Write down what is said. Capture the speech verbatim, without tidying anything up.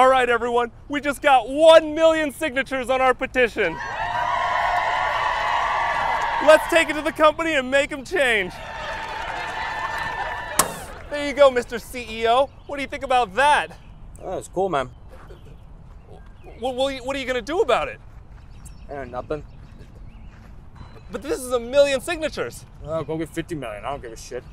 All right, everyone, we just got one million signatures on our petition. Let's take it to the company and make them change. There you go, Mister C E O. What do you think about that? Oh, it's cool, man. What, what are you gonna do about it? Uh, nothing. But this is a million signatures. Oh, go get fifty million. I don't give a shit.